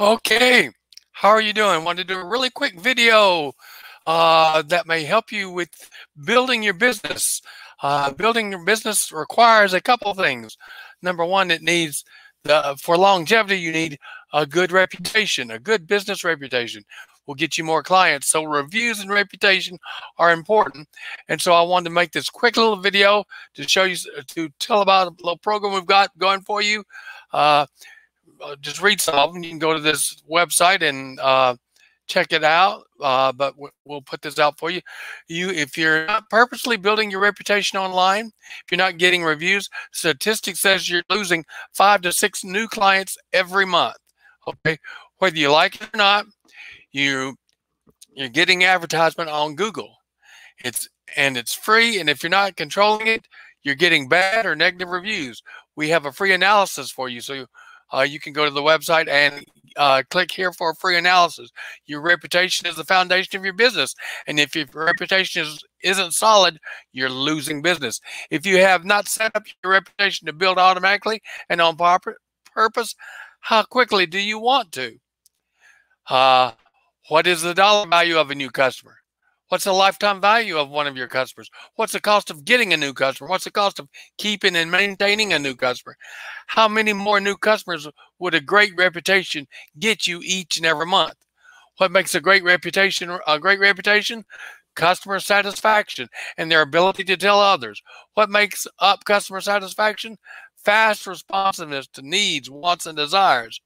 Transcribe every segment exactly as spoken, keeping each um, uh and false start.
Okay, how are you doing? I wanted to do a really quick video uh, that may help you with building your business. Uh, building your business requires a couple things. Number one, it needs, the, for longevity, you need a good reputation. A good business reputation will get you more clients. So reviews and reputation are important. And so I wanted to make this quick little video to show you, to tell about a little program we've got going for you. Uh, Just read some of them. You can go to this website and uh, check it out. Uh, but we'll put this out for you. You, if you're not purposely building your reputation online, if you're not getting reviews, statistics says you're losing five to six new clients every month. Okay, whether you like it or not, you you're getting advertisement on Google. It's and it's free. And if you're not controlling it, you're getting bad or negative reviews. We have a free analysis for you, so. You, Uh, you can go to the website and uh, click here for a free analysis. Your reputation is the foundation of your business. And if your reputation is, isn't solid, you're losing business. If you have not set up your reputation to build automatically and on purpose, how quickly do you want to? Uh, what is the dollar value of a new customer? What's the lifetime value of one of your customers? What's the cost of getting a new customer? What's the cost of keeping and maintaining a new customer? How many more new customers would a great reputation get you each and every month? What makes a great reputation a great reputation? Customer satisfaction and their ability to tell others. What makes up customer satisfaction? Fast responsiveness to needs, wants, and desires.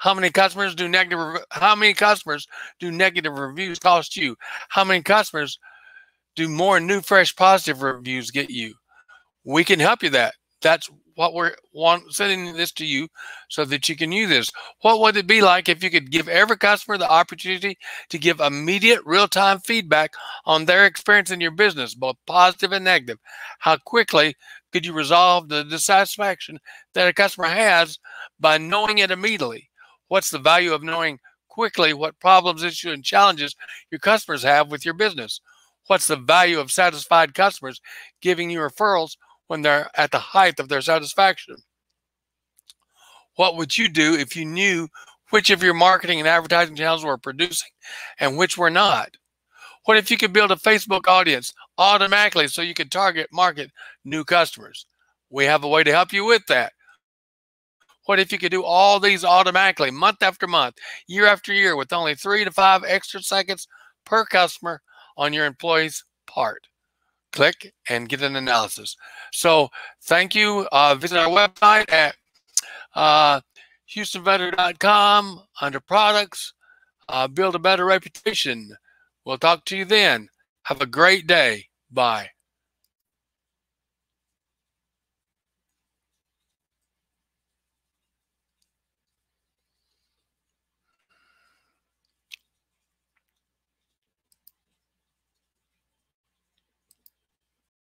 How many customers do negative? How many customers do negative reviews cost you? How many customers do more new, fresh, positive reviews get you? We can help you that. That's what we're want, sending this to you so that you can use this. What would it be like if you could give every customer the opportunity to give immediate, real-time feedback on their experience in your business, both positive and negative? How quickly could you resolve the dissatisfaction that a customer has by knowing it immediately? What's the value of knowing quickly what problems, issues, and challenges your customers have with your business? What's the value of satisfied customers giving you referrals when they're at the height of their satisfaction? What would you do if you knew which of your marketing and advertising channels were producing and which were not? What if you could build a Facebook audience automatically so you could target market new customers? We have a way to help you with that. What if you could do all these automatically, month after month, year after year, with only three to five extra seconds per customer on your employee's part? Click and get an analysis. So thank you. Uh, visit our website at uh, houston vetter dot com under products. Uh, build a better reputation. We'll talk to you then. Have a great day. Bye.